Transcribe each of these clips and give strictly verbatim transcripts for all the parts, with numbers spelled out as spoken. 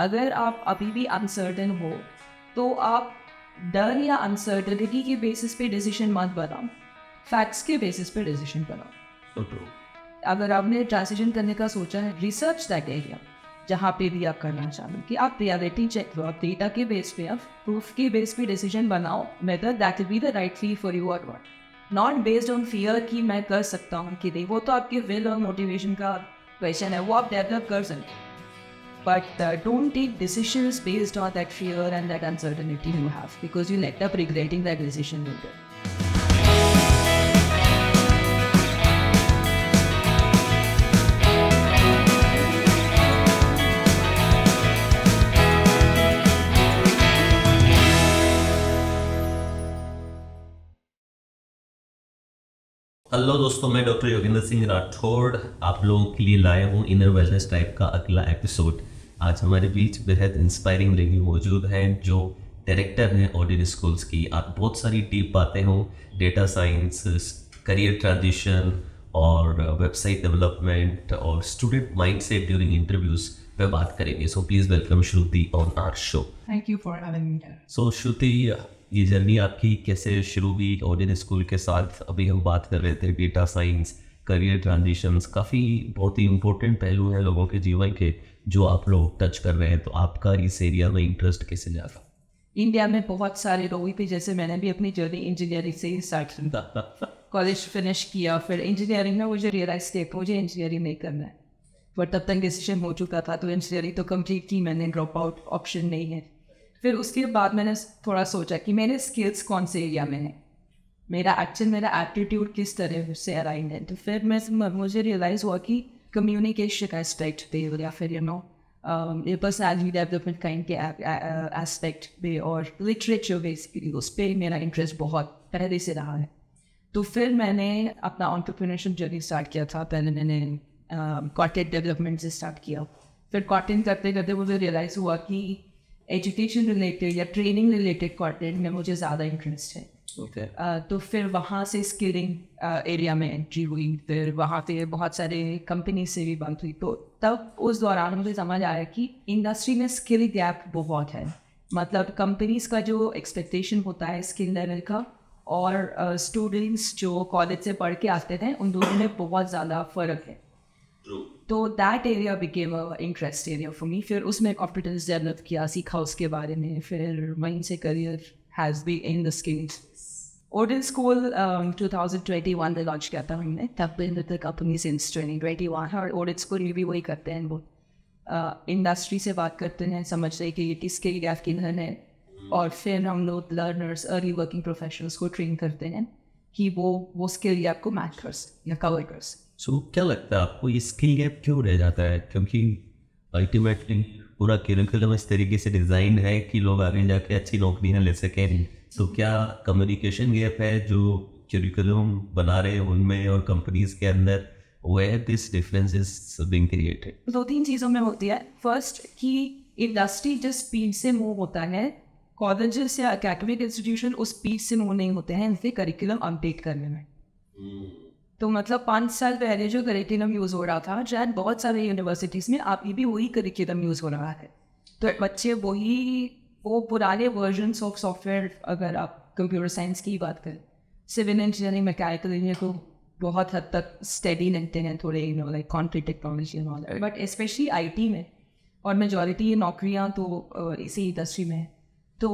अगर आप अभी भी अनसर्टेन हो तो आप डर या अनसर्टेनिटी के बेसिस पे डिसीजन मत बनाओ, फैक्ट्स के बेसिस पे डिसीजन बनाओ। okay. अगर आपने ट्रांजिशन करने का सोचा है, रिसर्च दैट एरिया जहाँ पे भी आप करना चाहते हो कि आप रियलिटी चेक करो, आप डेटा के बेस पे, आप प्रूफ के बेस पे डिसीजन बनाओ whether that will be the right thing for you और what, not based on fear कि मैं कर सकता हूँ कि नहीं। वो तो आपके विल और मोटिवेशन का क्वेश्चन है, वो आप डेवलप कर सकते हो, but uh, don't take decisions based on that fear and that uncertainty you have, because you'll end up regretting that decision later. Hello दोस्तों, मैं डॉक्टर योगेंद्र सिंह राठौड़ आप लोगों के लिए लाया हूँ इनर वेलनेस टाइप का अगला एपिसोड। आज हमारे बीच बेहद इंस्पायरिंग लेडी मौजूद हैं जो डायरेक्टर हैं ओडिन स्कूल्स की। आप बहुत सारी टिप पाते हो डेटा साइंस, करियर ट्रांजिशन और वेबसाइट डेवलपमेंट और स्टूडेंट माइंडसेट ड्यूरिंग इंटरव्यूज़ पे बात करेंगे। So please welcome Shruti on our show. Thank you for having me. So Shruti, ये जर्नी आपकी कैसे शुरू हुई ओडिन स्कूल के साथ? अभी हम बात कर रहे थे डेटा साइंस, करियर ट्रांजिशंस, काफ़ी बहुत ही इम्पोर्टेंट पहलू हैं लोगों के जीवन के जो आप लोग टच कर रहे हैं, तो आपका इस एरिया में इंटरेस्ट कैसे जाता? इंडिया में बहुत सारे लोग भी, जैसे मैंने भी अपनी जर्नी इंजीनियरिंग से ही स्टार्ट किया, कॉलेज फिनिश किया, फिर इंजीनियरिंग में मुझे रियलाइज किया मुझे इंजीनियरिंग नहीं करना है, पर तब तक डिसीजन हो चुका था तो इंजीनियरिंग तो कम्प्लीट की मैंने, ड्रॉप आउट ऑप्शन नहीं है। फिर उसके बाद मैंने थोड़ा सोचा कि मेरे स्किल्स कौन से एरिया में है, मेरा एक्शन, मेरा एप्टीट्यूड किस तरह से अलाइन है। तो फिर मैं मुझे रियलाइज़ हुआ कि कम्युनिकेशन का एस्पेक्ट पे या फिर यू नो ये पर्सनैलिटी डेवलपमेंट काइंड के एस्पेक्ट पे और लिटरेचर बेसिकली उस पर मेरा इंटरेस्ट बहुत पहले से रहा है। तो फिर मैंने अपना ऑन्टरप्रीनरशिप जर्नी स्टार्ट किया था। पहले मैंने कॉन्टेंट डेवलपमेंट से स्टार्ट किया, फिर कॉन्टेंट करते करते मुझे रियलाइज़ हुआ कि एजुकेशन रिलेटेड या ट्रेनिंग रिलेटेड कॉन्टेंट में मुझे ज़्यादा इंटरेस्ट है। okay. uh, तो फिर वहाँ से स्किलिंग एरिया uh, में एंट्री हुई, फिर वहाँ पे बहुत सारे कंपनी से भी बात हुई। तो तब उस दौरान मुझे समझ आया कि इंडस्ट्री में स्किल गैप बहुत है, मतलब कंपनीज का जो एक्सपेक्टेशन होता है स्किल लेवल का और स्टूडेंट्स uh, जो कॉलेज से पढ़ के आते थे उन दोनों में बहुत ज़्यादा फ़र्क है। तो that area became a interest area for me. फिर उसमें कॉम्पिटेंस डेवलप किया, सीखा उसके बारे में, फिर वहीं से career has be in the skills. Odin school two thousand twenty one में लॉन्च किया था हमने, तब तक company since twenty twenty one. और ओडिन स्कूल में भी वही करते हैं, वो इंडस्ट्री से बात करते हैं, समझते हैं कि ये किसके लिए किधर है, और फिर हम लोग लर्नर्स, अर्ली वर्किंग प्रोफेशनल्स को ट्रेन करते हैं कि वो वो स्किल गैप को मैच कर सकें या कवर कर सकें। सो so, क्या लगता है आपको ये स्किल गैप क्यों रह जाता है? क्योंकि अल्टीमेटली पूरा करिकुलम इस तरीके से डिज़ाइन है कि लोग आगे जाके अच्छी नौकरियाँ ले सकें। तो क्या कम्युनिकेशन गैप है जो करिकुलम बना रहे हैं उनमें और कंपनीज के अंदर? Where this difference is being created? दो तीन चीज़ों में होती है। फर्स्ट कि इंडस्ट्री जिस स्पीड से मूव होता है, कॉलेजेस या अकेडमिक इंस्टीट्यूशन उस स्पीड से मूव नहीं होते हैं इनसे करिकुलम अपडेट करने में। hmm. तो मतलब पाँच साल पहले जो करिकुलम यूज़ हो रहा था, शायद बहुत सारे यूनिवर्सिटीज़ में आप भी वही करिकुलम यूज़ हो रहा है। तो बच्चे वही वो पुराने वर्जन्स ऑफ सॉफ्टवेयर, अगर आप कंप्यूटर साइंस की बात करें, सिविल इंजीनियरिंग, मैकेनिकल इंजीनियर को बहुत हद तक स्टडी लेते हैं थोड़े you know like concrete technology and all, but specially I T में और मेजॉरिटी ये नौकरियाँ तो इसी इंडस्ट्री में है। तो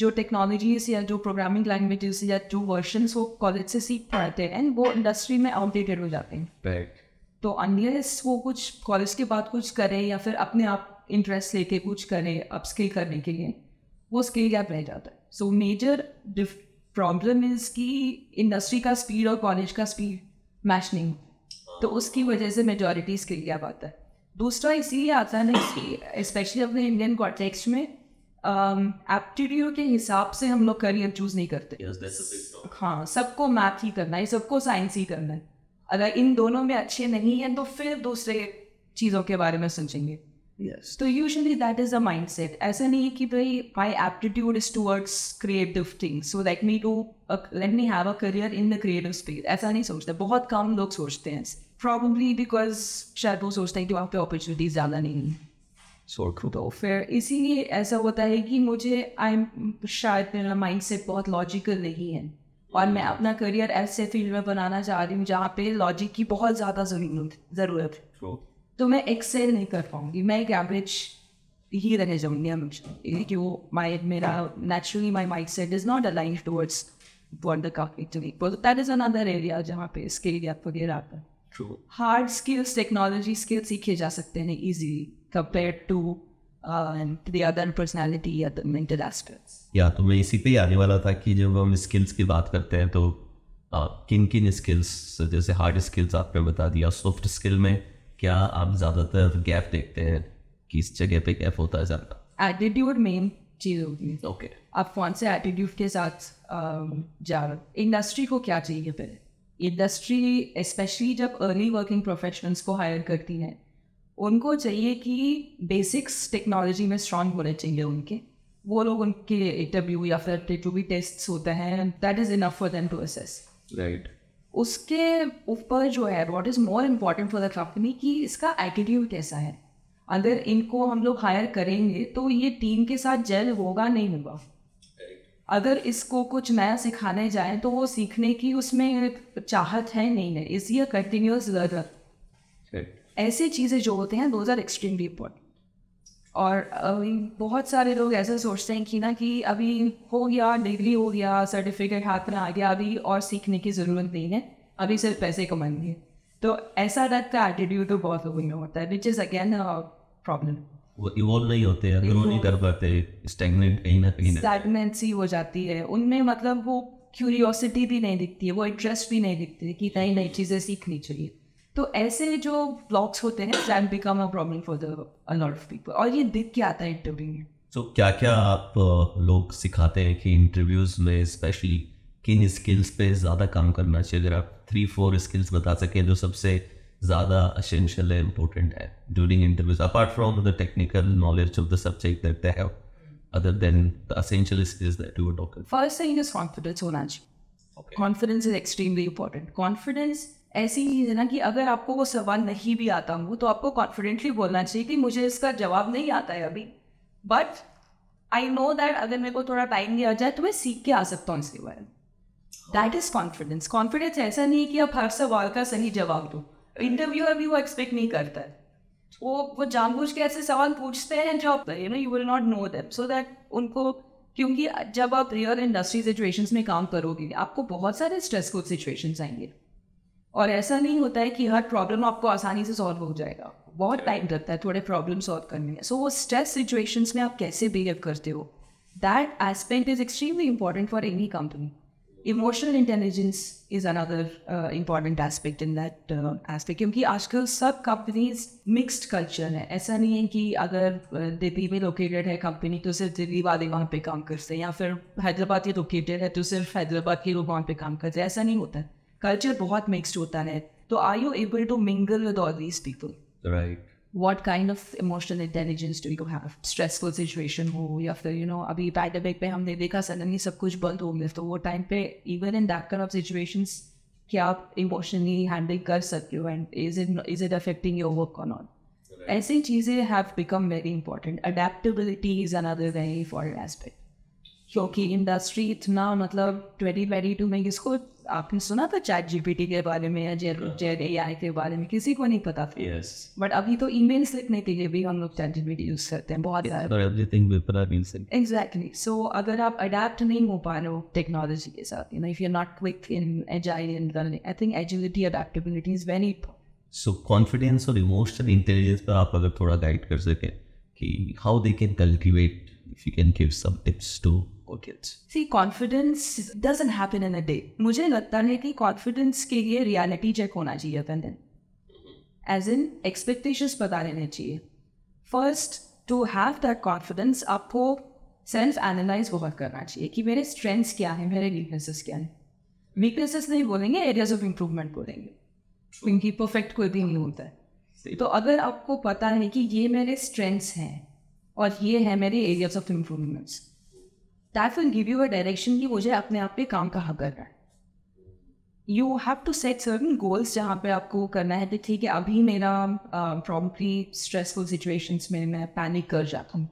जो टेक्नोलॉजीज या जो प्रोग्रामिंग लैंग्वेजेस या जो वर्जन्स वो कॉलेज से सीख पढ़ते हैं वो इंडस्ट्री में आउटडेटेड हो जाते हैं। तो अनलेस वो कुछ कॉलेज के बाद कुछ करें या फिर अपने आप इंटरेस्ट लेके कुछ करें अपस्किल करने के लिए, वो स्किल गैप रह जाता है। सो मेजर प्रॉब्लम इज कि इंडस्ट्री का स्पीड और कॉलेज का स्पीड मैच नहीं होता, तो उसकी वजह से मेजॉरिटी स्किल गैप आता है। दूसरा इसीलिए आता है ना, स्पेशली अपने इंडियन कॉन्टेक्स्ट में एप्टीट्यूड um, के हिसाब से हम लोग करियर चूज नहीं करते। yes, हाँ, सबको मैथ ही करना है, सबको साइंस ही करना है। अगर इन दोनों में अच्छे नहीं हैं तो फिर दूसरे चीज़ों के बारे में सोचेंगे। yes. तो usually that is a mindset. ऐसा नहीं है कि भाई my aptitude is towards creative thing, so let me do let me have a career in the creative space, ऐसा नहीं सोचते। बहुत कम लोग सोचते हैं, प्रॉब्ली बिकॉज शायद वो सोचते हैं कि वहाँ पे अपॉर्चुनिटीज ज़्यादा नहीं है। तो फिर इसीलिए ऐसा होता है कि मुझे आई शायद मेरा माइंडसेट बहुत लॉजिकल नहीं है और मैं अपना करियर ऐसे फील्ड में बनाना चाह रही हूँ जहाँ पे लॉजिक की बहुत ज़्यादा ज़रूरत है, तो मैं एक्सेल नहीं कर पाऊँगी, मैं एक एवरेज ही रह जाऊँगी हमेशा कि वो माई मेरा naturally my mindset is not aligned towards the काफी। दैट इज़ अनदर एरिया जहाँ पे स्किल वगैरह आता है। हार्ड स्किल्स, टेक्नोलॉजी स्किल्स सीखे जा सकते हैं easily compared to uh, and the other personality, other mental aspects. या तो मैं इसी पे ही आने वाला था कि जब हम स्किल्स की बात करते हैं तो किन किन स्किल्स, जैसे हार्ड स्किल्स आपने बता दिया, सॉफ्ट स्किल में क्या आप ज़्यादातर गैप देखते हैं कि इस जगह पे गैप होता है ज़्यादा? एटीट्यूड मेन चीज़ होगी। ओके, आप कौन से एटीट्यूड के साथ जा रहे हो, इंडस्ट्री को क्या चाहिए, फिर इंडस्ट्री स्पेशली जब अर्ली वर्किंग प्रोफेशनल्स को हायर करती है उनको चाहिए कि बेसिक्स टेक्नोलॉजी में स्ट्रॉन्ग होने चाहिए उनके, वो लोग उनके इंटरव्यू या फिर जो भी टेस्ट होते हैं that is enough for them to assess, right. उसके ऊपर जो है what is more important for the company कि इसका एटीट्यूड कैसा है, अगर इनको हम लोग हायर करेंगे तो ये टीम के साथ जेल होगा नहीं होगा, अगर इसको कुछ नया सिखाने जाए तो वो सीखने की उसमें चाहत है नहीं है, इसलिए कंटिन्यूस लर्नर, ऐसी चीज़ें जो होते हैं दोज आर एक्सट्रीमली इम्पोर्टेंट। और अभी बहुत सारे लोग ऐसा सोचते हैं कि ना कि अभी हो गया, डिग्री हो गया, सर्टिफिकेट हाथ में आ गया, अभी और सीखने की ज़रूरत नहीं है, अभी सिर्फ पैसे कमाएंगे है, तो ऐसा रखता एटीट्यूड तो बहुत लोगों में होता है विच इज़ अगेन प्रॉब्लम। वो इवॉल्व नहीं होते हैं, ग्रो नहीं कर पाते, स्टैग्नेंट कहीं ना कहीं स्टैग्नेंसी हो जाती है उनमें, मतलब वो क्यूरियोसिटी भी नहीं दिखती है, वो इंटरेस्ट भी नहीं दिखती है कि नई नई चीज़ें सीखनी चाहिए, तो ऐसे जो ब्लॉक्स होते हैं that become a problem for the a lot of people. और ये दिख के आता है इंटरव्यू में। तो क्या क्या आप लोग सिखाते हैं कि इंटरव्यूज़ में स्पेशली किन स्किल्स पे ज़्यादा काम करना चाहिए? अगर आप थ्री फोर स्किल्स बता सकें जो सबसे ज़्यादा असेंशियल है, इम्पोर्टेंट है during interviews, apart from the technical knowledge of the subject that they have, other than the essential skills that you were talking. First thing is confidence होना चाहिए। Confidence is extremely important. Confidence ऐसी चीज़ है ना कि अगर आपको वो सवाल नहीं भी आता हो तो आपको कॉन्फिडेंटली बोलना चाहिए कि मुझे इसका जवाब नहीं आता है अभी, बट आई नो दैट अगर मेरे को थोड़ा टाइम दिया जाए तो मैं सीख के आ सकता हूँ इसके बारे में। That is confidence. कॉन्फिडेंस ऐसा नहीं है कि आप हर सवाल का सही जवाब दो, इंटरव्यूअर भी वो एक्सपेक्ट नहीं करता है, वो वो जानबूझ के ऐसे सवाल पूछते हैं जो आप you know you will not know them, so that उनको, क्योंकि जब आप रियल इंडस्ट्री सिचुएशंस में काम करोगे आपको बहुत सारे स्ट्रेसफुल सिचुएशंस आएंगे और ऐसा नहीं होता है कि हर प्रॉब्लम आपको आसानी से सॉल्व हो जाएगा, बहुत टाइम लगता है थोड़े प्रॉब्लम सॉल्व करने में, सो वो स्ट्रेस सिचुएशंस में आप कैसे बिहेव करते हो that aspect is extremely important for any company. Emotional intelligence is another important aspect in that aspect, क्योंकि आजकल सब कंपनीज मिक्सड कल्चर है, ऐसा नहीं है कि अगर दिल्ली में लोकेटेड है कंपनी तो सिर्फ दिल्ली वाले वहाँ पे काम करते हैं, या फिर हैदराबाद ही लोकेटेड है तो सिर्फ हैदराबाद के लोग वहाँ पे काम करते हैं, ऐसा नहीं होता है, कल्चर बहुत मिक्सड होता है। तो are you able to mingle with all these people, right? What kind of emotional intelligence do you have? Stressful situation हो या फिर यू नो अभी पैंडेमिक पे हमने देखा सडनली सब कुछ बंद हो गया, तो वो टाइम पे even in that kind of situations क्या आप इमोशनली हैंडल कर सकते हो and is it is it affecting your work on on, ऐसी चीज़ें have become very important. Adaptability is another very important aspect, क्योंकि इंडस्ट्री इतना मतलब ट्वेंटी ट्वेंटी टू में किसको आपने सुना था चैट जीपीटी के बारे में या जेड एआई के बारे में, किसी को नहीं पता था। yes. बट अभी तो ईमेल्स लिखने के लिए भी हम लोग चैट जीपीटी यूज करते हैं बहुत ज़्यादा। एग्जैक्टली, सो अगर आप अडेप्ट नहीं हो पा रहे हो टेक्नोलॉजी के साथ, you know if you are not quick in agile in learning, I think agility adaptability is very important. So confidence और इमोशनल इंटेलिजेंस पर आप अगर थोड़ा गाइड कर सकें कि how they can cultivate, if you can give some tips to kids. See, confidence doesn't happen in a day. मुझे लगता है कि confidence के लिए reality check होना चाहिए पहले, as in expectations पता रहने चाहिए। First, to have that confidence, आपको self analyze बहुत करना चाहिए कि मेरे strengths क्या हैं, मेरे weaknesses क्या हैं। Weaknesses नहीं बोलेंगे, areas of improvement बोलेंगे, क्योंकि perfect कोई भी नहीं होता है। तो अगर आपको पता है कि ये मेरे strengths हैं और ये है मेरे areas of improvements, that will give you a direction कि मुझे अपने आप पे काम कहाँ करना है। You have to set certain goals जहाँ पे आपको करना है कि ठीक है अभी मेरा प्रॉब्ली स्ट्रेसफुल सिचुएशंस में मैं पैनिक कर जाता हूँ,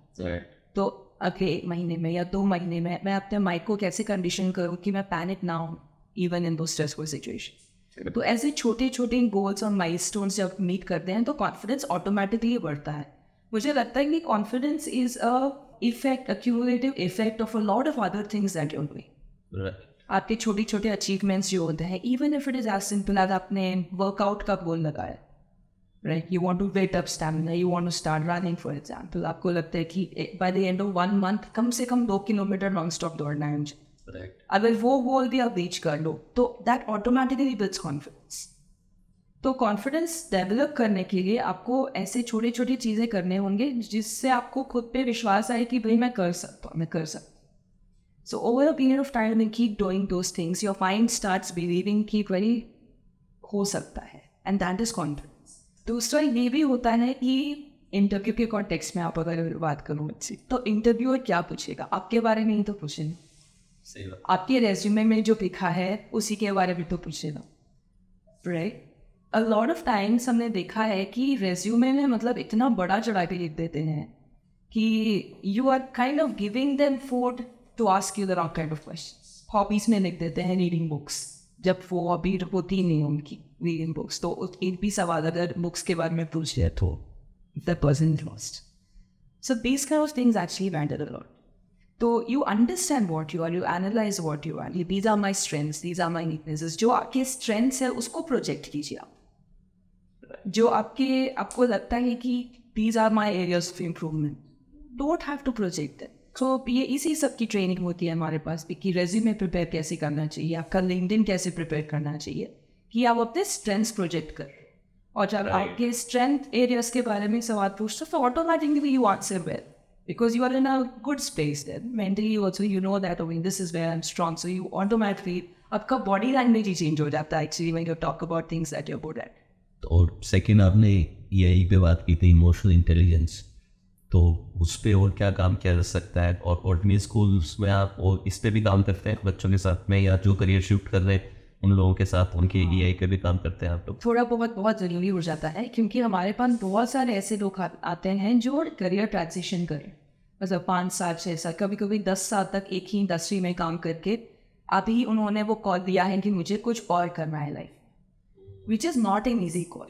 तो अगले महीने में या दो महीने में मैं अपने माइंड को कैसे कंडीशन करूँ कि मैं पैनिक ना हूँ इवन इन दो स्ट्रेसफुल सिचुएशन। तो ऐसे छोटे छोटे गोल्स और माइलस्टोन्स जब मीट करते हैं तो कॉन्फिडेंस ऑटोमेटिकली बढ़ता है। मुझे लगता है कि confidence is a effect, cumulative effect of a lot of other things that you are doing. आपके छोटे छोटे अचीवमेंट्स जो होते हैं, even if it is as simple as आपने वर्कआउट का गोल लगाया, right, you want to weight up stamina, you want to start running for example, आपको लगता है कि by the end of one month कम से कम दो किलोमीटर नॉन स्टॉप दौड़ना है मुझे, अगर वो गोल भी आप रीच कर लो तो दैट ऑटोमेटिकली बिल्ड्स कॉन्फिडेंस। तो कॉन्फिडेंस डेवलप करने के लिए आपको ऐसे छोटी छोटी चीज़ें करने होंगे जिससे आपको खुद पे विश्वास आए कि भाई मैं कर सकता हूँ, मैं कर सकता हूँ। So over a period of time and keep doing those things, your mind starts believing कि भाई हो सकता है, एंड दैट इज कॉन्फिडेंस। दूसरा ये भी होता है कि इंटरव्यू के कॉन्टेक्स्ट में आप अगर बात करूँ तो इंटरव्यूअर क्या पूछेगा, आपके बारे में ही तो पूछेगा, आपके रेज्यूमे में जो लिखा है उसी के बारे में तो पूछेगा, right. A lot of times हमने देखा है कि रेज्यूमे में मतलब इतना बड़ा चढ़ा के लिख देते हैं कि you are kind of giving them food to ask you the wrong kind of question. Hobbies में लिख देते हैं रीडिंग बुक्स, जब वो हॉबी होती नहीं उनकी रीडिंग बुक्स, तो एक भी सवाल अगर बुक्स के बारे में पूछ रहे तो the person is lost. So these kind of things actually matter a lot. तो you understand what you are, you analyse what you are, these are my strengths, these are my weaknesses. जो आपके strengths है उसको project कीजिए आप, जो आपके आपको लगता है कि these are my areas of improvement, don't have to project that. So ये इसी सब की ट्रेनिंग होती है हमारे पास कि रेज्यूमे प्रिपेयर कैसे करना चाहिए, आपका लिंक्डइन कैसे प्रिपेयर करना चाहिए कि आप अपने स्ट्रेंथ्स प्रोजेक्ट करें, और जब right. आपके स्ट्रेंथ एरियाज के बारे में सवाल पूछते तो automatically you answer well because you are in a good space then mentally also, you know that this is where I am strong, so you automatically आपका बॉडी लैंग्वेज ही change हो जाता है actually when you talk about things that you are good at. और second आपने यही पे बात की थी इमोशनल इंटेलिजेंस, तो उस पर और क्या काम किया जा सकता है, और ऑर्डिनरी स्कूल्स में आप और इस पर भी काम करते हैं बच्चों के साथ में, या जो करियर शिफ्ट कर रहे हैं उन लोगों के साथ उनके ए आई पे भी काम करते हैं आप लोग? थोड़ा बहुत बहुत ज़रूरी हो जाता है क्योंकि हमारे पास बहुत सारे ऐसे लोग आते हैं जो करियर ट्रांजिशन करें, मतलब पाँच साल छः साल कभी कभी दस साल तक एक ही इंडस्ट्री में काम करके अभी उन्होंने वो कॉल दिया है कि मुझे कुछ और करना है life, which is not an easy call.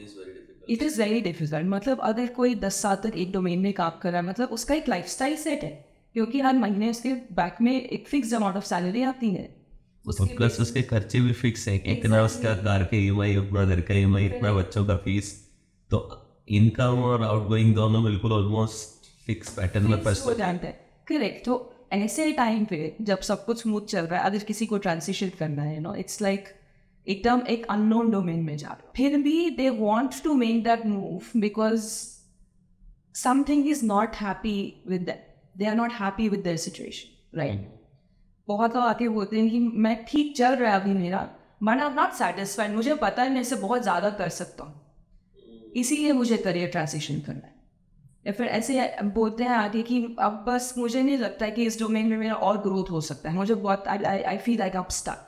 It is very difficult. मतलब अगर कोई दस साल तक एक डोमेन में काम कर रहा है मतलब उसका एक लाइफस्टाइल सेट है क्योंकि हर महीने उसके बैक में एक फिक्स अमाउंट ऑफ सैलरी आती है, प्लस उसके खर्चे भी फिक्स है, इतना उसका कार के ईएमआई, अपना घर का ईएमआई, इतना बच्चों का फीस, तो इनकम और आउटगोइंग दोनों बिल्कुल ऑलमोस्ट फिक्स पैटर्न में फंस जाते हैं। करेक्ट। तो ऐसे टाइम पे जब सब कुछ स्मूथ चल रहा है अगर किसी को ट्रांजिशन करना है नो इट्स लाइक एकदम एक अननोन डोमेन में जा रहे हो, फिर भी they want to make that move because something is not happy with that, they are not happy with their situation, right. बहुत लोग आके बोलते हैं कि मैं ठीक चल रहा है अभी मेरा, but I am not satisfied, मुझे पता है मैं इसे बहुत ज़्यादा कर सकता हूँ, इसीलिए मुझे करियर ट्रांजिशन करना है। या फिर ऐसे बोलते हैं आगे कि अब बस मुझे नहीं लगता है कि इस डोमेन में मेरा और ग्रोथ हो सकता है, मुझे बहुत I feel like I am stuck,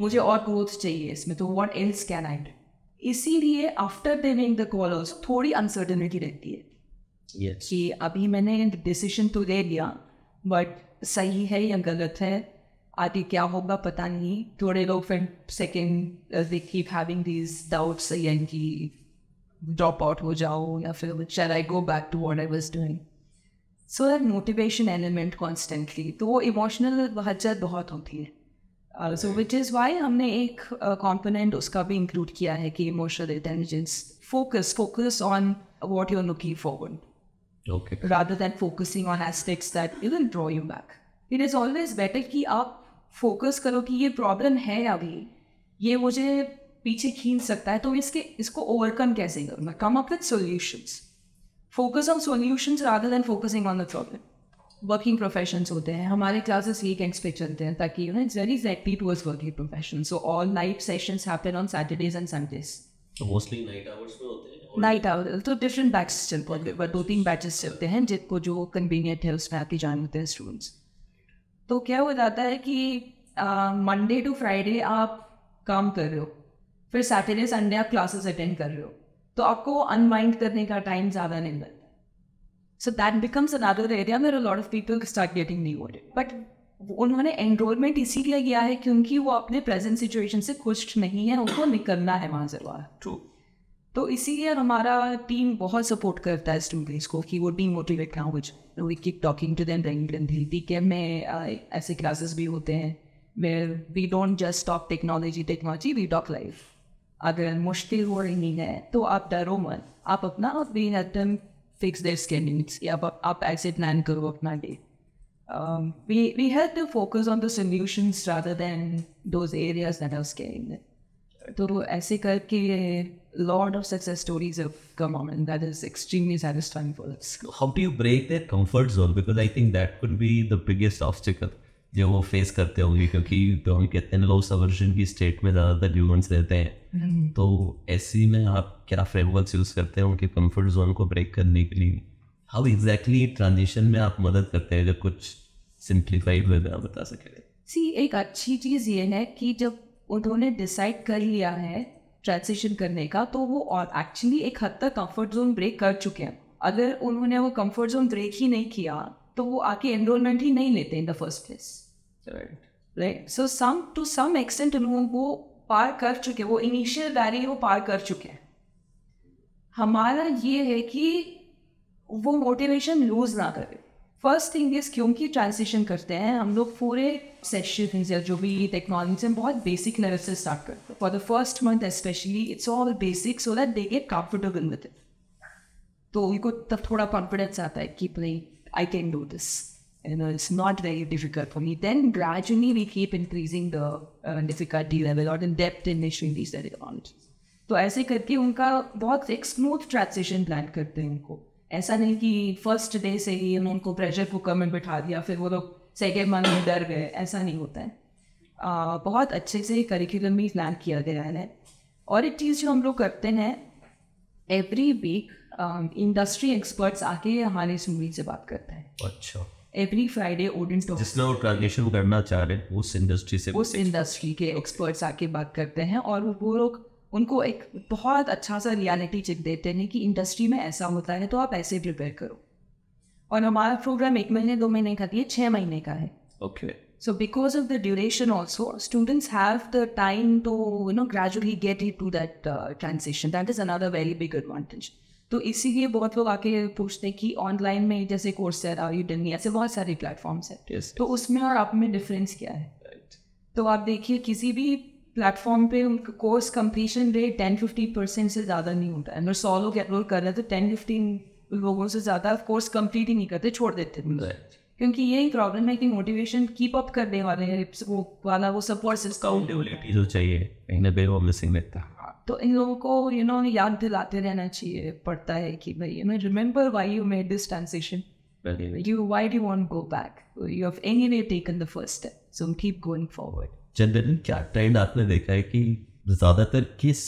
मुझे और ग्रोथ चाहिए इसमें, तो what else can I do. इसीलिए after they make the calls थोड़ी अनसर्टेनिटी रहती है, yes. कि अभी मैंने डिसीजन तो ले लिया बट सही है या गलत है, आगे क्या होगा पता नहीं। थोड़े लोग फिर second they keep having these doubts यानी कि ड्रॉप आउट हो जाओ या फिर shall I go back to what I was doing, so that motivation element constantly, तो वो इमोशनल बहचत बहुत होती है। सो विच इज़ वाई हमने एक कॉम्पोनेंट uh, उसका भी इंक्लूड किया है कि emotional intelligence, focus focus on what you are looking forward rather than focusing on aspects that you can draw you back. It is always better कि आप focus करो कि ये प्रॉब्लम है अभी, ये मुझे पीछे खींच सकता है, तो इसके इसको ओवरकम कैसे करूँगा, come up with solutions, focus on solutions rather than focusing on the problem. Working professions होते हैं हमारे क्लासेस एक एक्स पे चलते हैं ताकि you know it's very exactly towards working profession, so all live sessions happen on Saturdays and Sundays, तो mostly night hours में होते हैं। नाइट आवर तो डिफरेंट बैचेस चलते हैं, बट दो तीन बैचेस चलते हैं जिनको जो कन्वीनियंट है उसमें आके ज्वाइन होते हैं स्टूडेंट्स। तो क्या हो जाता है कि मंडे टू फ्राइडे आप काम कर रहे हो, फिर सैटरडे संडे आप क्लासेस अटेंड कर रहे हो, तो आपको अनवाइंड करने का टाइम ज़्यादा नहीं मिलता। So that becomes another area where a lot of people start getting demotivated. But उन्होंने एनरोलमेंट इसीलिए किया है क्योंकि वो अपने प्रेजेंट सिचुएशन से खुश नहीं है, उनको निकलना है वहाँ से बाहर। ट्रू। तो इसीलिए हमारा टीम बहुत सपोर्ट करता है स्टूडेंट्स को कि वो डीमोटिवेट ना हो। We keep talking to them regularly. ठीक है, मैं ऐसे क्लासेस भी होते हैं where we don't just talk technology technology we talk life. अगर मुश्किल हो रही है तो आप डरो मत, आप अपना we attempt fix their schedules, या आप ऐसे प्लान करो अपना day. We we have to focus on the solutions rather than those areas that are scaring. तो ऐसे करके lot of success stories have come on, and that is extremely satisfying for us. How do you break their comfort zone? Because I think that could be the biggest obstacle जो वो face करते होंगे, क्योंकि तो हम कहते हैं लोग सबवर्जन की state में ज़्यादातर यूनिट्स रहते हैं। तो ऐसी में आप क्या frameworks यूज़ करते हैं उनके comfort zone को break करने के लिए? How exactly transition में आप मदद करते हैं? जब कुछ simplified वे में आप बता सकें। See, एक अच्छी चीज़ ये है कि जब उन्होंने decide कर लिया है ट्रांसिशन करने का, तो वो और एक्चुअली एक हद तक कंफर्ट जोन ब्रेक कर चुके हैं। अगर उन्होंने वो कंफर्ट जोन ब्रेक ही नहीं किया तो वो आके एनरोलमेंट ही नहीं लेते in the first place, right. So some to some extent लोग वो पार कर चुके, वो इनिशियल बैरियर वो पार कर चुके हैं। हमारा ये है कि वो मोटिवेशन लूज ना करे। फर्स्ट थिंग इज, क्योंकि ट्रांसिशन करते हैं हम लोग पूरे सेशन या जो भी टेक्नोलॉजी से बहुत बेसिक लेवल से स्टार्ट करते हैं। For the first month specially it's all basic so that they get comfortable with it. तो उनको तब थोड़ा कॉन्फिडेंस आता है कि भाई I can do this, you know, it's not very difficult for me. Then gradually we keep increasing the difficulty level और in depth in this technology. तो ऐसे करके उनका बहुत एक स्मूथ ट्रांसिशन प्लान करते हैं। उनको ऐसा नहीं कि फर्स्ट डे से ही हमने उनको प्रेशर कुकर में बैठा दिया, फिर वो लोग सेकेंड मंथ में डर गए, ऐसा नहीं होता है। uh, बहुत अच्छे से करिकुलम भी प्लान किया गया है। और एक चीज़ जो हम लोग करते हैं, एवरी वीक इंडस्ट्री एक्सपर्ट्स आके हमारे स्टूडेंट से बात करते हैं। अच्छा। एवरी फ्राइडे ओडिन स्कूल जिसने वो ट्रांजिशन करना चाह रहे हैं उस इंडस्ट्री से उस इंडस्ट्री के एक्सपर्ट्स आके बात करते हैं, और वो लोग उनको एक बहुत अच्छा सा रियलिटी चेक देते हैं कि इंडस्ट्री में ऐसा होता है तो आप ऐसे प्रिपेयर करो। और हमारा प्रोग्राम एक महीने दो महीने का नहीं, छः महीने का है। Okay. So because of the duration also students have the time to you know gradually get into that transition. That is another very big advantage. तो इसीलिए बहुत लोग आके पूछते हैं कि ऑनलाइन में जैसे कोर्स है और यूडेमी, ऐसे बहुत सारे प्लेटफॉर्म्स हैं। yes. तो उसमें और आप में डिफरेंस क्या है? right. तो आप देखिए किसी भी प्लेटफॉर्म पे उनका course completion rate ten fifty percent से ज़्यादा नहीं होता है। सौ लोग एनरोल कर रहे हैं तो टेन फिफ्टीन लोगों से ज़्यादा कोर्स कंप्लीट ही नहीं करते, छोड़ देते हैं। right. क्योंकि यही प्रॉब्लम है कि मोटिवेशन कीप अप करने वाले हैं वो वाला वो सपोर्ट सिस्टम जो चाहिए कहीं ना कहीं वो मिसिंग रहता है। तो इन लोगों को यू you नो know, याद दिलाते रहना चाहिए पड़ता है कि भाई you know remember why you made this transition, you why do want go back, you have anyway taken the first step so keep going forward. Generally क्या ट्रेंड आपने देखा है कि ज़्यादातर किस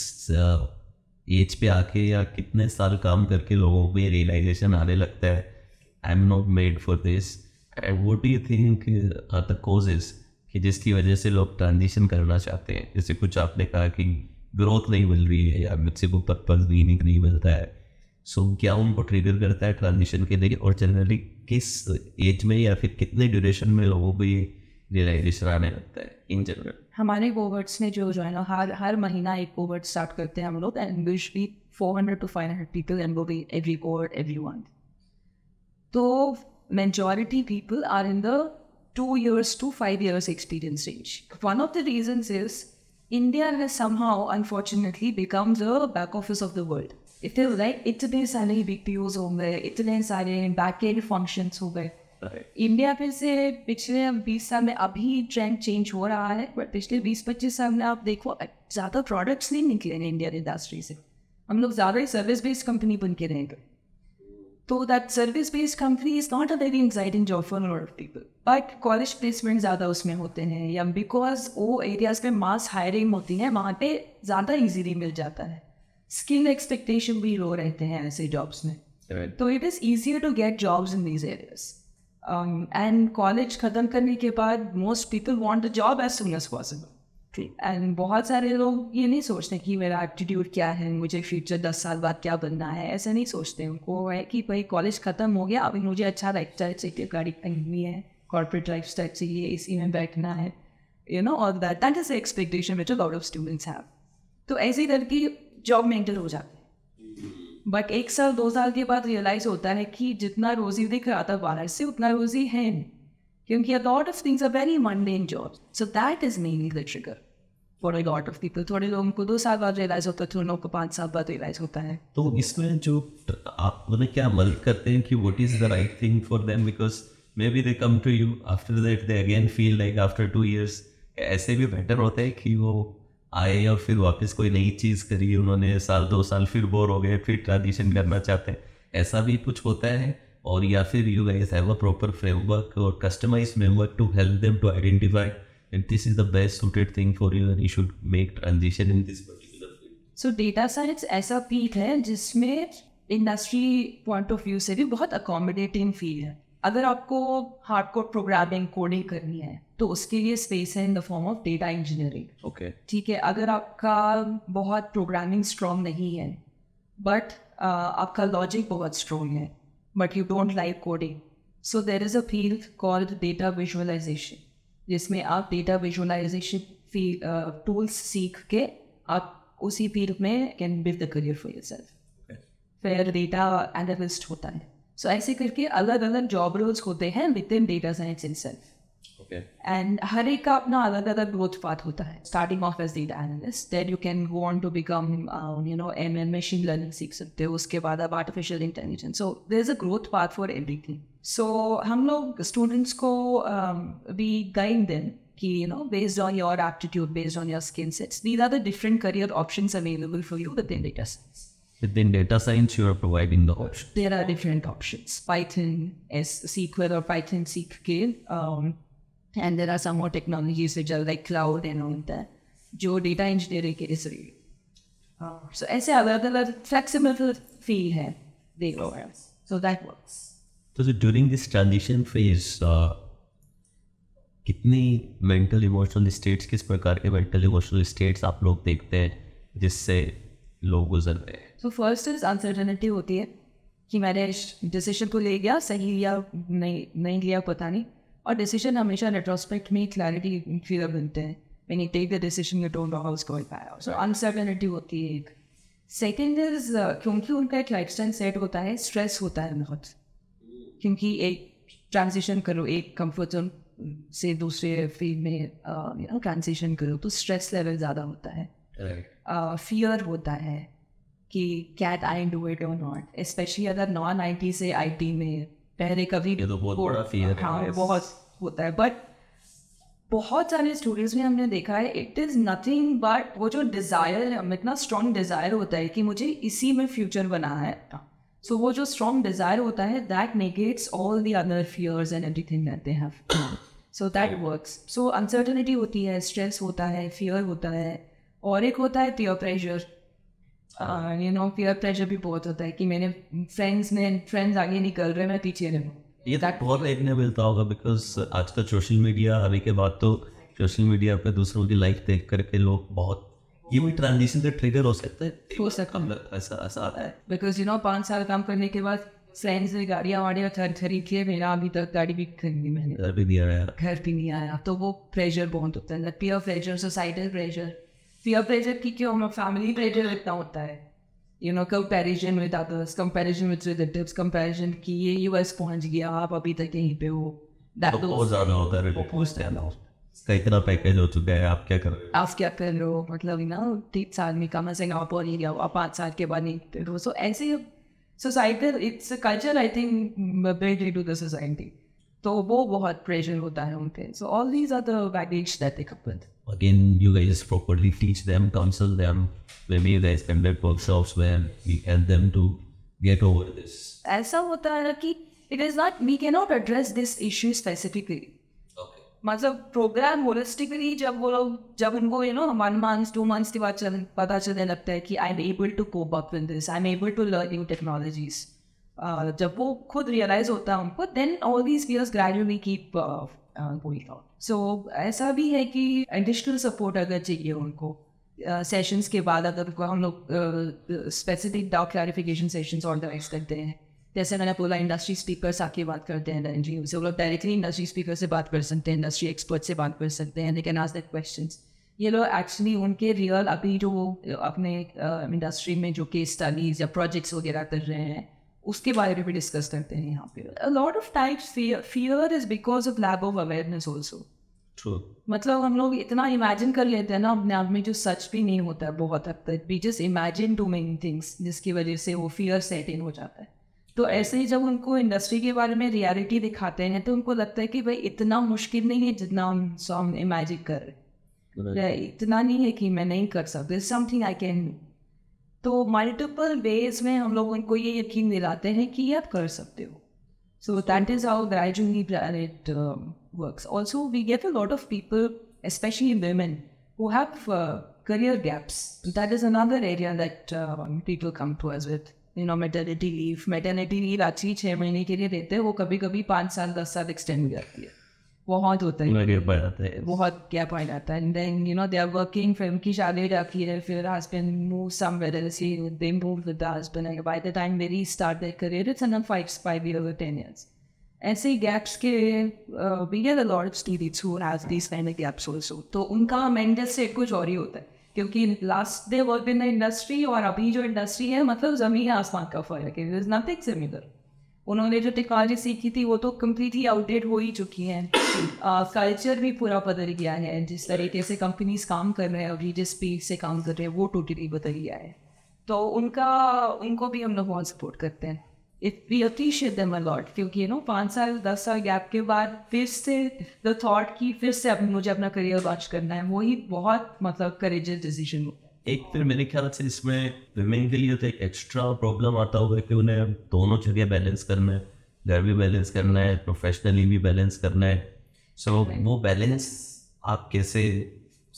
एज पे आके या कितने साल काम करके लोगों में रियलाइजेशन आने लगता है I am not made for this, and what do you think are the causes कि जिसकी वजह से लोग ट्रांजिशन करना चाहते हैं? जैसे कुछ आपने कहा कि ग्रोथ नहीं मिल रही है या मुझसे वो पर्पस मीनिंग नहीं मिलता है, सो so, क्या उनको ट्रिगर करता है ट्रांजिशन के लिए? और जनरली किस एज में या फिर कितने ड्यूरेशन में लोगों को ये रियलाइजेशन आने लगता है? इन जनरल हमारे कोवर्ट्स में जो जो है ना हर हर महीना एक कोवर्ट स्टार्ट करते हैं हम लोग, and usually four hundred to five hundred people enrol in every cohort every one. तो majority people are in the two years to five years experience range. One of the reasons is India has somehow unfortunately becomes a back office of the world. It is like इतने सारे B P Os हो गए, इतने सारे back and functions हो गए। India पे से पिछले बीस साल में अभी ट्रेंड चेंज हो रहा है, बट पिछले बीस पच्चीस साल में आप देखो ज़्यादा प्रोडक्ट्स नहीं निकले हैं इंडियन इंडस्ट्री से। हम लोग ज़्यादा ही सर्विस बेस्ड कंपनी बन के रहेंगे। तो that service based company is not a very exciting job for a lot of people, but college placement ज़्यादा उसमें होते हैं, या बिकॉज वो एरियाज़ में मास हायरिंग होती है वहाँ पे ज़्यादा ईजीली मिल जाता है। स्किल एक्सपेक्टेशन भी लो रहते हैं ऐसे जॉब्स में, तो it is easier to get jobs in these areas. And college ख़त्म करने के बाद most people want a job as soon as possible. And बहुत सारे लोग ये नहीं सोचते कि मेरा एप्टीट्यूड क्या है, मुझे फ्यूचर दस साल बाद क्या बनना है, ऐसा नहीं सोचते। उनको है कि भाई कॉलेज ख़त्म हो गया, अभी मुझे अच्छा लाइफ स्टाइल चाहिए, गाड़ी पहननी है, कॉर्पोरेट लाइफ स्टाइल चाहिए, इसी में बैठना है, यू नो, और that that is expectation which a lot of students have. तो ऐसे करके जॉब मेंटल हो जाती है। बट एक साल दो साल के बाद रियलाइज़ होता है कि जितना रोज़ी दिख रहा था बाहर से उतना रोज़ी है, क्योंकि a lot of things are very modern jobs. So that is mainly the trigger for a lot of people. थोड़े लोगों को दो साल बाद रियलाइज होता है, थोड़े लोगों को पाँच साल बाद रियलाइज होता है। तो इसमें जो आप मतलब क्या मदद करते हैं कि what is the right thing for them, because may be they come to you after that they again feel like after two years ऐसे भी बेटर होता है कि वो आए और फिर वापस कोई नई चीज़ करी उन्होंने, साल दो साल फिर बोर हो गए, फिर ट्रांजिशन करना चाहते हैं, ऐसा भी कुछ होता है? और या फिर you guys have a proper framework और customised framework to help them to identify and this is the best suited thing for you and you should make transition in this particular field. So data science ऐसा field है जिसमें industry point of view से भी बहुत accommodating field है। अगर आपको hardcore programming coding करनी है तो उसके लिए स्पेस है in the form of data engineering. Okay, ठीक है। अगर आपका बहुत प्रोग्रामिंग स्ट्रॉन्ग नहीं है बट uh, आपका लॉजिक बहुत स्ट्रॉन्ग है but you don't like coding, so there is a field called data visualization, जिसमें आप data visualization field uh, tools सीख के आप उसी field में can build a career for yourself. फिर data analyst होता है। so ऐसे करके अलग अलग job roles होते हैं within data science itself. Okay. And हर एक का अपना अलग अलग growth path होता है। Starting off as data analyst, then you can go on to become, uh, you know, M L machine learning सीख सकते हो, उसके बाद आप artificial intelligence. So there's a growth path for everything. So हम लोग students को we guide them कि you know based on your aptitude, based on your skill sets, these are the different career options available for you within data science. Within data science, you are providing the options. There are different options: Python, S Q L or Python S Q L. Um, And there are some more technologies which are like cloud and all that, जो data engineering के is really. So ऐसे अलग अलग flexible field है, they go around. So that works. So during this transition phase, कितनी mental emotional states, किस प्रकार के mental emotional states आप लोग देखते हैं जिससे लोग गुजर रहे हैं? So first is uncertainty होती है कि मैंने decision को ले गया, सही लिया नहीं नहीं लिया पता नहीं, और डिसीजन हमेशा रेट्रोस्पेक्ट में क्लैरिटी फील बनते हैं। When you take the decision you don't know how it's going back, so uncertainty होती है एक। सेकेंड इज क्योंकि उनका एक लाइफ स्टाइल सेट होता है, स्ट्रेस होता है बहुत, क्योंकि एक ट्रांजिशन करो, एक कम्फर्ट जोन से दूसरे फील्ड में ट्रांजिशन करो तो स्ट्रेस लेवल ज़्यादा होता है। फियर होता है कि कैन आई डू इट और नॉट, स्पेशली अगर नॉन आई टी से आई टी में पहले कभी तो बहुत बड़ा फियर है, बहुत होता है। बट बहुत सारे स्टूडेंट्स में हमने देखा है इट इज़ नथिंग बट वो जो डिज़ायर है, इतना स्ट्रॉन्ग डिज़ायर होता है कि मुझे इसी में फ्यूचर बनाना है। सो वो जो स्ट्रॉन्ग डिज़ायर होता है that negates all the other fears and everything that they have, so that works. So uncertainty होती है, स्ट्रेस होता है, फियर होता है, और एक होता है peer pressure. You know peer pressure भी बहुत होता है कि मैंने फ्रेंड्स ने फ्रेंड्स आगे निकल रहे मैं पीछे रहूँ, ये दैट बहुत देखने मिलता होगा। बिकॉज आज का सोशल मीडिया आने के बाद तो सोशल मीडिया पे दूसरों की लाइफ देख करके लोग बहुत, ये भी ट्रांजिशन का ट्रिगर हो सकता है, हो सकता है ऐसा ऐसा आता है। बिकॉज यू नो पाँच साल काम करने के बाद फ्रेंड्स ने गाड़ियाँ वाड़ियाँ खरीद लिए, मेरा अभी तक गाड़ी भी खरीदी मैंने, घर भी नहीं आया, घर भी नहीं आया, तो वो प्रेशर बहुत होता है। Peer pressure, societal pressure, peer pressure की क्यों हम फैमिली प्रेशर इतना होता है, you know comparison with others, comparison with relatives, comparison कि ये यूएस पहुंच गया, आप अभी तक यहीं पे हो, दैट बहुत ज़्यादा होता है। पोस्ट है ना उसका इतना पैकेज हो चुका है, आप क्या कर रहे हो, आप क्या कर रहे हो, मतलब ना तीन साल में कम से कम पहुँच गया, आप पाँच साल के बाद नहीं हो। सो ऐसे societal it's a culture I think build into the society, तो वो बहुत प्रेशर होता है उन पे। So all these are the baggage that they come with. Again, you guys properly teach them, counsel them. Maybe you guys conduct workshops where we help them to get over this. ऐसा होता है कि it is not, we cannot address this issue specifically. Okay. मतलब program holistically जब वो लोग जब उनको you know one month two months के बाद चल पता चलने लगता है कि I'm able to cope up with this, I'm able to learn new technologies. जब वो खुद realize होता है उनको, then all these fears gradually keep going out. So ऐसा भी है कि एडिशनल सपोर्ट अगर चाहिए उनको सेशंस uh, के बाद, अगर हम लोग specific doubt clarification sessions organise करते हैं, जैसे मैंने बोला इंडस्ट्री स्पीकर्स आके बात करते हैं एनजीओ से, वो लोग डायरेक्टली इंडस्ट्री स्पीकर से बात कर सकते हैं, इंडस्ट्री एक्सपर्ट से बात कर सकते हैं, they can ask that questions. ये लोग एक्चुअली उनके रियल अभी जो वो अपने इंडस्ट्री uh, में जो केस स्टडीज या प्रोजेक्ट्स वगैरह कर रहे हैं उसके बारे में भी डिस्कस करते हैं यहाँ पे. A lot of types fear is because of lack of awareness also. True. मतलब हम लोग इतना इमेजिन कर लेते हैं ना अपने आप में, जो सच भी नहीं होता है बहुत हद तक. We just imagine too many things, जिसकी वजह से वो फियर सेट इन हो जाता है. तो ऐसे ही जब उनको इंडस्ट्री के बारे में रियलिटी दिखाते हैं तो उनको लगता है कि भाई इतना मुश्किल नहीं है जितना हम इमेजिन कर रहे हैं, इतना नहीं है कि मैं नहीं कर सकता, समथिंग आई कैन. तो मल्टीपल वेज में हम लोग उनको ये यकीन दिलाते हैं कि आप कर सकते हो. So that is how gradually it um, works. Also, we get a lot of people, especially women, who have uh, career gaps. That is another area that uh, people come to us with. You know, maternity leave. Maternity leave actually छह महीने के लिए देते हैं, वो कभी कभी पाँच साल दस साल extend करती है. बहुत होता है, बहुत क्या पॉइंट आता है. And then you know they are working, फिर उनकी शादी हो जाती है, फिर husband moves somewhere else, they move with the husband, and by the time they restart their career it's another five five years or ten years. ऐसे gaps के we get a lot of students who have these kind of gaps also. तो उनका mental से कुछ और ही होता है, क्योंकि last they work in the industry और अभी जो industry है मतलब जमीन आसमान का फर्क है. There's nothing similar. उन्होंने जो टेक्नोलॉजी सीखी थी वो तो कम्प्लीटली आउटडेट हो ही चुकी है. कल्चर uh, भी पूरा बदल गया है, जिस तरीके से कंपनीज काम कर रहे हैं और जिस स्पीड से काम कर रहे हैं वो टोटली बदल गया है. तो उनका उनको भी हम लोग बहुत सपोर्ट करते हैं. It we appreciate them a lot, क्योंकि यू नो पाँच साल दस साल गैप के बाद फिर से द थॉट की फिर से अब मुझे अपना करियर लॉन्च करना है, वही बहुत मतलब करेजियस डिसीजन. एक फिर मेरे ख्याल से इसमें विमेन के लिए तो एक एक्स्ट्रा प्रॉब्लम आता होगा कि उन्हें दोनों जगह बैलेंस करना है, घर भी बैलेंस करना है, प्रोफेशनली भी बैलेंस करना है. सो so, वो बैलेंस आप कैसे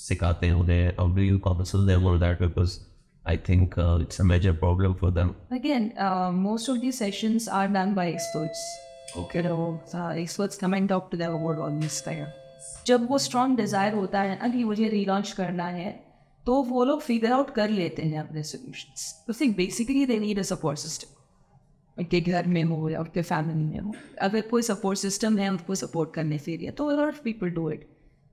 सिखाते हैं उन्हें? How do you counsel them on that, because I think it's a major problem for them. Again most of the sessions are done by experts. Okay, experts come and talk to them about all this time. जब वो strong Dzire होता है ना कि मुझे relaunch करना है, तो वो लोग फिगर आउट कर लेते हैं अपने सोल्यूशंस. तो सिर्फ basically they need a support system, उनके घर में हो या उनके फैमिली में हो. अगर कोई सपोर्ट सिस्टम है उनको सपोर्ट करने के लिए, तो lot of people do it.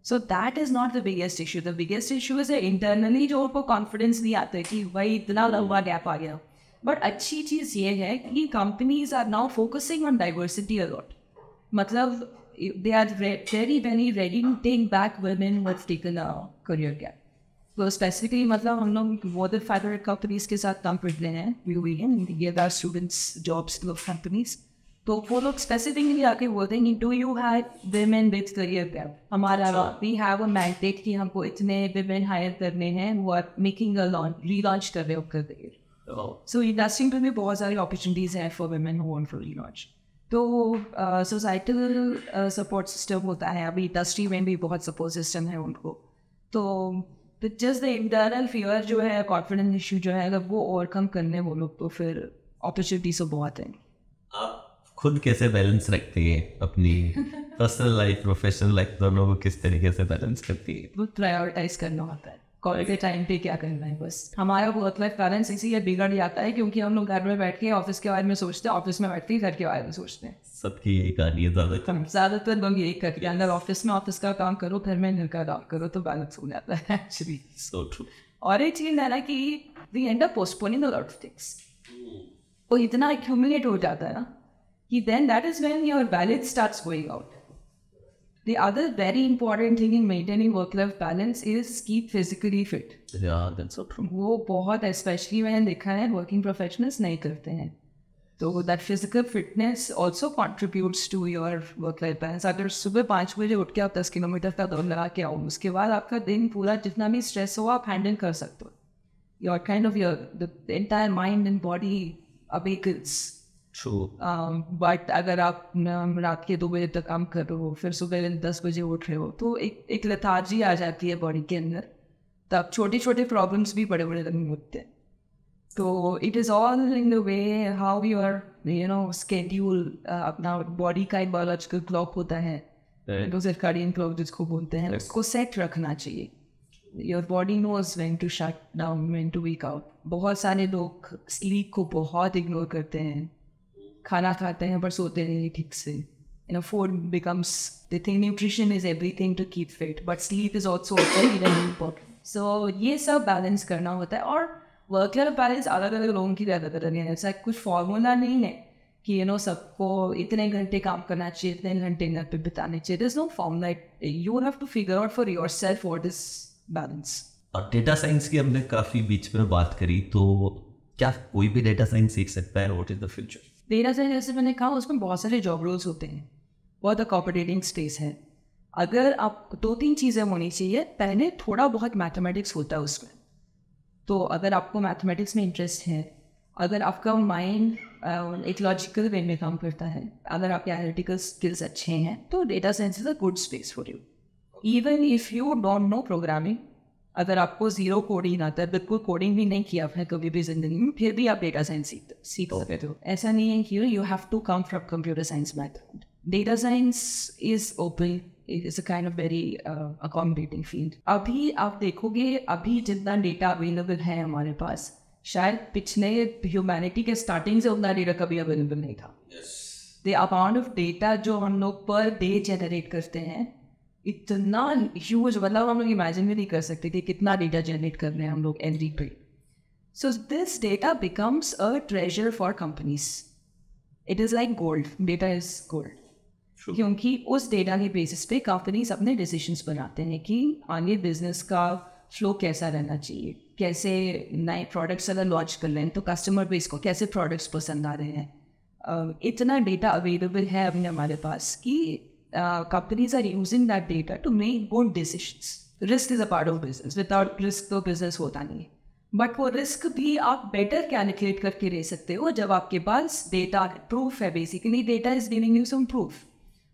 So that is not the biggest issue. The biggest issue is internally जो उनको कॉन्फिडेंस नहीं आता है कि भाई इतना लंबा गैप आ गया. बट अच्छी चीज़ ये है कि companies are now focusing on diversity a lot. मतलब they are very very ready to take back women who have taken a career gap. तो स्पेसिफिकली मतलब हम लोग बहुत फैक्टर कंपनीज के साथ काम करते हैं, we we an get our students jobs to companies. तो वो लोग स्पेसिफिकली आके बोलते हैं, do you have women with career gap? हमारा वी हैव अ मैंडेट कि हमको इतने विमेन हायर करने हैं वो are making a launch relaunch कर रहे हो करियर. सो इंडस्ट्री में भी बहुत सारी अपॉर्चुनिटीज़ हैं for women who want to relaunch. तो सोसाइटल सपोर्ट सिस्टम होता है, अभी इंडस्ट्री में भी बहुत सपोर्ट सिस्टम है उनको. तो जस्ट द इंटरनल फियर जो है, कॉन्फिडेंस इशू जो है, अगर वो ओवरकम करने वो लोग तो फिर अपॉर्चुनिटीज तो बहुत हैं. आप खुद कैसे बैलेंस रखती है अपनी पर्सनल लाइफ, प्रोफेशनल लाइफ, दोनों को किस तरीके से बैलेंस करती है? वो प्रायोरिटाइज करना होता है, कॉलेज के टाइम पे क्या करना है. बस हमारा वर्क लाइफ बैलेंस इसीलिए बिगड़ जाता है क्योंकि हम लोग घर में बैठ के ऑफिस के बारे में सोचते हैं, ऑफिस में बैठ के घर के बारे में सोचते हैं. सबकी यही कहानी है, ज़्यादातर ज़्यादातर लोग यही करते हैं. अंदर ऑफिस में ऑफिस का काम करो, घर में घर का काम करो, तो बैलेंस हो जाता है एक्चुअली. So true. और एक चीज़ है ना कि we end up postponing a lot of things. वो इतना एक्यूमुलेट हो जाता है ना कि then that is when your balance starts going out. The other very important thing in maintaining work-life balance is keep physically fit. Yeah, that's so true. वो बहुत especially मैंने देखा है working professionals नहीं करते हैं. तो that physical fitness also contributes to your work-life balance. अगर सुबह पाँच बजे उठ के आप दस किलोमीटर का दौड़ लगा के आओ, उसके बाद आपका दिन पूरा जितना भी स्ट्रेस हो आप हैंडल कर सकते हो. Your kind of your the entire mind and body awakens. But अगर आप रात के दो बजे तक काम कर रहे हो, फिर सुबह दस बजे उठ रहे हो, तो एक एक लेथार्जी आ जाती है बॉडी के अंदर. तब छोटे छोटे प्रॉब्लम्स भी बड़े बड़े लगने होते हैं. तो it is all in the way how you are you know schedule. अपना बॉडी का एक बायोलॉजिकल क्लॉक होता है, right. circadian clock जिसको बोलते हैं, yes. उसको सेट रखना चाहिए. Your body knows when to shut down, when to wake up. बहुत सारे लोग स्लीप को बहुत इग्नोर करते हैं, खाना खाते हैं पर सोते नहीं ठीक से. You know, food becomes the thing. Nutrition is everything to keep fit, but sleep is also very important. So ये सब balance करना होता है. और work life balance अलग अलग लोगों की अलग अलग है. ऐसा कुछ formula नहीं है कि you know सबको इतने घंटे काम करना चाहिए, इतने घंटे घर पे बिताने चाहिए. There's no formula. You have to figure out for yourself what is balance. और data science की हमने काफी बीच में बात करी, तो क्या कोई भी data science सीख सकता है? What is the future? Data science जैसे मैंने कहा उसमें बहुत सारे job roles होते हैं, बहुत अकोमोडेटिंग स्पेस है. अगर आप दो तीन चीज़ें होनी चाहिए. पहले थोड़ा बहुत मैथमेटिक्स होता है उसमें, तो अगर आपको मैथमेटिक्स में इंटरेस्ट है, अगर आपका माइंड एक लॉजिकल वे में काम करता है, अगर आपके एनालिटिकल स्किल्स अच्छे हैं, तो data science is a good space for you. Even if you don't know programming, अगर आपको जीरो कोडिंग आता है, बिल्कुल कोडिंग भी नहीं किया आपने कभी भी जिंदगी में, फिर भी आप डेटा साइंस सीख सीख सकते हो. ऐसा नहीं है कि you have to come from computer science background. Data science is open. It is a kind of very uh, accommodating field. अभी आप देखोगे अभी जितना डेटा अवेलेबल है हमारे पास, शायद पिछले ह्यूमैनिटी के स्टार्टिंग से उतना डेटा कभी अवेलेबल नहीं था. The amount of data जो हम लोग पर डे जनरेट करते हैं इतना ह्यूज, मतलब हम लोग इमेजिन भी नहीं कर सकते कि कितना डेटा जनरेट कर रहे हैं हम लोग every day. So this data becomes a treasure for companies. It is like gold. Data is gold क्योंकि उस डेटा के बेसिस पे कंपनीज अपने डिसीजंस बनाते हैं कि आगे बिजनेस का फ्लो कैसा रहना चाहिए, कैसे नए प्रोडक्ट्स अगर लॉन्च कर लें तो कस्टमर बेस को कैसे प्रोडक्ट्स पसंद आ रहे हैं. इतना डेटा अवेलेबल है अभी हमारे पास कि companies are using that data to make good decisions. Risk is a part of business. Without risk तो बिजनेस होता नहीं है, बट वो रिस्क भी आप बेटर कैलकुलेट करके ले सकते हो जब आपके पास डेटा प्रूफ है. Basically data is giving you some proof.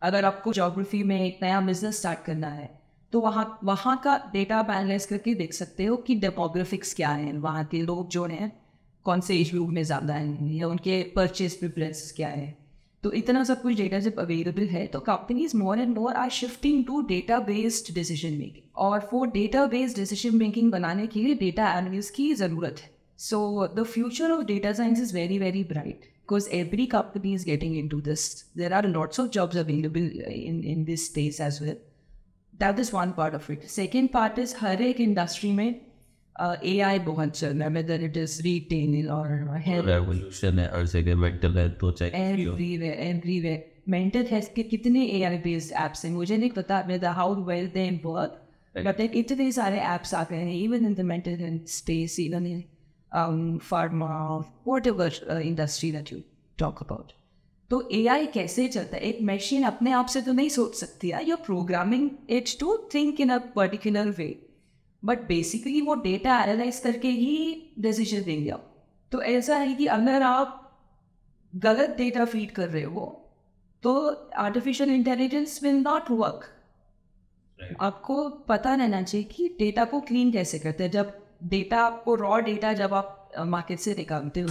अगर आपको ज्योग्राफी में एक नया बिजनेस स्टार्ट करना है तो वहाँ वहाँ का डेटा आप एनालाइज करके देख सकते हो कि डेमोग्राफिक्स क्या हैं, वहाँ के लोग जो हैं कौन से एज ग्रुप में ज़्यादा हैं, या उनके परचेज प्रेफरेंस क्या है. तो इतना सब कुछ डेटा जब अवेलेबल है तो companies more and more are shifting to data based decision making. और वो डेटा बेस्ड डिसीजन मेकिंग बनाने के लिए डेटा एनालिस्ट की ज़रूरत है. So the future of data science is very very bright. Because every company is getting into this. There are lots of jobs available in in this space as well. That is one part of it. Second part is हर एक industry में uh, A I बहुत चल रहा है, whether it is retail or health. Revolution है और जगह mental health तो चाहिए. Everywhere, everywhere. Mental health के कितने A I-based apps हैं मुझे नहीं पता whether how well they work. But like इतने सारे apps आ गए हैं even in the mental health space, even in Um, pharma, whatever uh, industry that you talk about. तो A I कैसे चलता है? एक मशीन अपने आप से तो नहीं सोच सकती है. You're programming it to think in a particular way. But basically वो data analyze करके ही decision देंगे आप. तो ऐसा है कि अगर आप गलत data feed कर रहे हो तो artificial intelligence will not work. Right. आपको पता रहना चाहिए कि data को clean कैसे करते हैं. जब डेटा आपको रॉ डेटा जब आप मार्केट से निकालते हो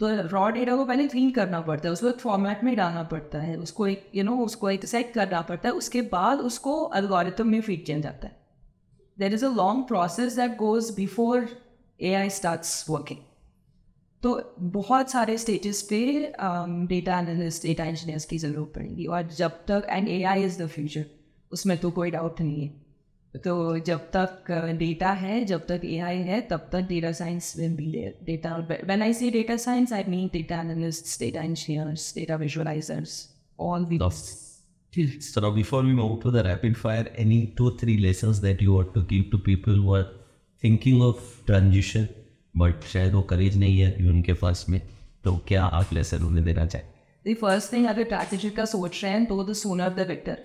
तो रॉ डेटा को पहले क्लीन करना पड़ता है, उसको एक फॉर्मेट में डालना पड़ता है, उसको एक यू you नो know, उसको एक सेट करना पड़ता है, उसके बाद उसको एल्गोरिथम में फीड किया जाता है. There is a long process that goes before AI starts working. तो बहुत सारे स्टेजेस पे डेटा एनालिस्ट डेटा इंजीनियर्स की ज़रूरत पड़ेगी. और जब तक and AI is the future, उसमें तो कोई डाउट नहीं है. तो जब तक डेटा है, जब तक एआई है, तब तक data science will be there. Data when I say data science I mean data analysts, data engineers, data विजुअलाइजर्स, all the stuff. So before we move to the rapid fire, any two three lessons that you want to give to people who are thinking of transition but शायद वो करेज नहीं है उनके पास में, तो क्या आप lesson उन्हें देना चाहेंगे? The first thing, अगर ट्रांजिशन का सोच रहे हैं तो the sooner the better.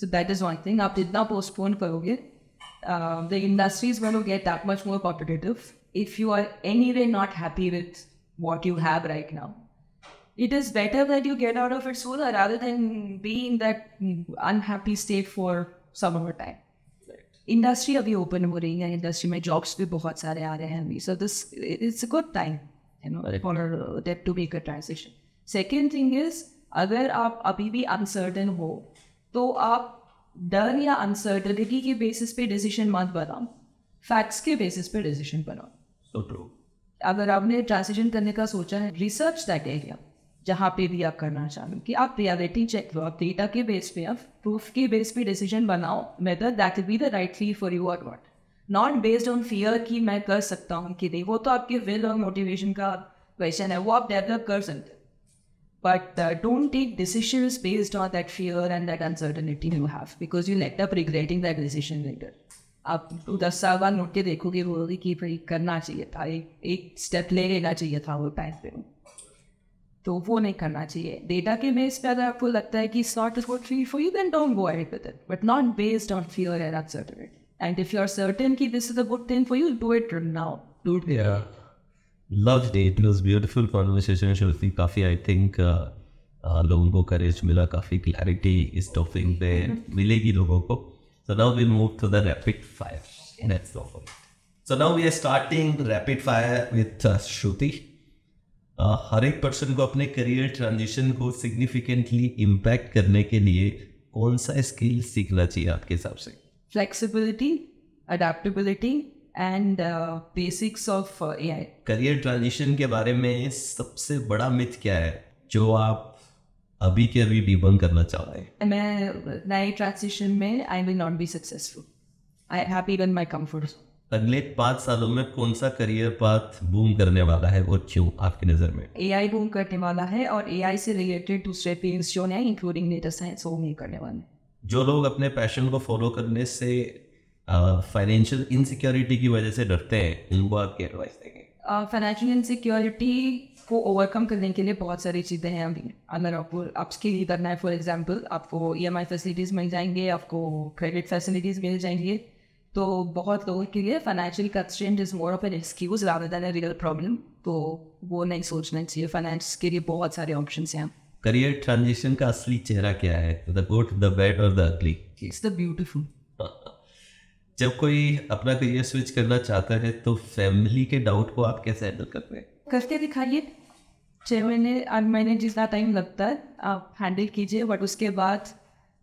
So that is one thing. आप जितना postpone करोगे, uh, the industries will get that much more competitive. If you are anyway not happy with what you have right now, it is better that you get out of it sooner rather than being that unhappy state for some more time. Right. Industry अभी open हो रही है, industry में jobs भी बहुत सारे आ रहे हैं अभी. So this it's a good time, you know, right. for that to make a transition. Second thing is, अगर आप अभी भी uncertain हो तो आप डर या अनसर्टेनिटी के बेसिस पे डिसीजन मत बनाओ, फैक्ट्स के बेसिस पे डिसीजन बनाओ। So true. अगर आपने ट्रांजिशन करने का सोचा है, रिसर्च दैट एरिया जहाँ पे भी आप करना चाहें कि आप रियलिटी चेक करो, आप डेटा के बेस पे, आप प्रूफ के बेस पे डिसीजन बनाओ whether that will be the right thing for you और not, not based on fear कि मैं कर सकता हूँ कि नहीं। वो तो आपके विल और मोटिवेशन का क्वेश्चन है, वो आप डेवलप कर सकते, but don't take decisions based on that fear and that uncertainty you have, because you end up regretting that decision later. आप दस साल बाद लौट के देखोगे, बोलोगे कि भाई करना चाहिए था, एक एक स्टेप ले लेना चाहिए था वो टाइम पे, तो वो नहीं करना चाहिए। डेटा के बेस पे अगर आपको लगता है कि sort is what for you, then don't go ahead with it, but not based on fear and uncertainty. And if you're certain that this is a good thing for you, do it now. Do it. Yeah. Loved it. It was beautiful conversation, Shruti. काफी I think uh, uh, लोगों को courage मिला, काफी clarity इस topic पे मिलेगी लोगों को. So now we move to the rapid fire. Let's go for it. So now we are starting rapid fire with uh, Shruti. Uh, हर एक person को अपने career transition को significantly impact करने के लिए कौन सा skill सीखना चाहिए आपके हिसाब से? Flexibility, adaptability, and uh, basics of uh, A I. Career transition के बारे में सबसे बड़ा मिथ क्या है जो आप अभी के अभी डिबंक करना चाह रहे हैं? मैं नए ट्रांजिशन में I will not be successful. I have even my comfort zone. अगले पाँच सालों में कौन सा करियर पाथ बूम करने वाला है और क्यों आपकी नज़र में? A I बूम करने वाला है और A I से रिलेटेड दूसरे फील्ड्स जो हैं इंक्लूडिंग डेटा साइंस वो भी करने वाले हैं। जो लोग अपने पैशन को फॉलो करने से फाइनेंशियल इनसिक्योरिटी की वजह से डरते हैं, उनको आप क्या एडवाइस देंगे? फाइनेंशियल इनसिक्योरिटी को ओवरकम करने के लिए बहुत सारी चीज़ें हैं। अभी अगर आपको अपस्किल करना है, फॉर एग्जांपल आपको ईएमआई फैसिलिटीज़ मिल जाएंगे, आपको क्रेडिट फैसिलिटीज़ मिल जाएंगे, तो बहुत लोगों के लिए financial constraint is more of an excuse rather than a real problem, तो वो नहीं सोचना चाहिए। फाइनेंस के लिए बहुत सारे ऑप्शंस हैं। करियर ट्रांजिशन का असली चेहरा क्या है? The good, the bad और the ugly. It's the beautiful. जब कोई अपना करियर स्विच करना चाहता है तो फैमिली के डाउट को आप कैसे हैंडल करते हैं? करके दिखाइए। छः महीने आठ महीने जितना टाइम लगता है आप हैंडल कीजिए, बट उसके बाद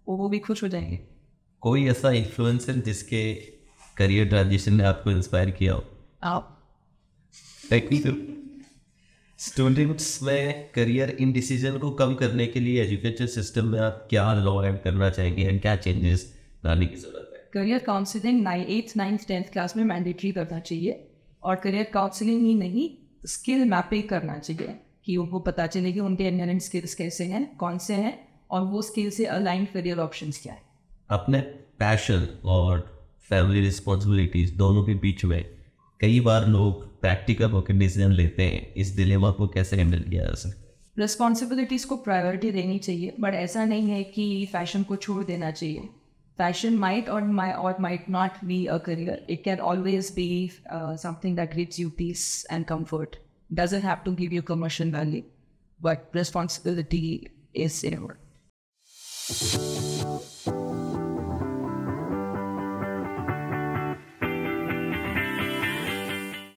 वो भी खुश हो जाएंगे। कोई ऐसा इन्फ्लुएंसर जिसके करियर ट्रांजिशन ने आपको इंस्पायर किया हो? आप स्टूडेंट्स में करियर इंडिसीजन को कम करने के लिए एजुकेशन सिस्टम में आप क्या लॉ एड करना चाहेंगे एंड क्या चेंजेस लाने की जरूरत है? Career counselling eighth ninth tenth class में मैंडेटरी करना चाहिए, और करियर काउंसलिंग ही नहीं स्किल मैपिंग करना चाहिए कि उनको पता चले कि उनके इनहेरेंट स्किल्स कैसे हैं, कौन से हैं, और वो स्किल से अलाइन करियर ऑप्शन क्या है। अपने पैशन और फैमिली रिस्पॉन्सिबिलिटीज दोनों के बीच में कई बार लोग प्रैक्टिकल होकर डिसीजन लेते हैं, इस डिलेमा को कैसे हैंडल किया जा सकता है? रिस्पॉन्सिबिलिटीज़ को प्रायोरिटी देनी चाहिए, बट ऐसा नहीं है कि फैशन को छोड़ देना चाहिए। फैशन माइट और माई और might not be a career, it can always be something that gives you peace and comfort, doesn't have to give you commercial value, but responsibility is in.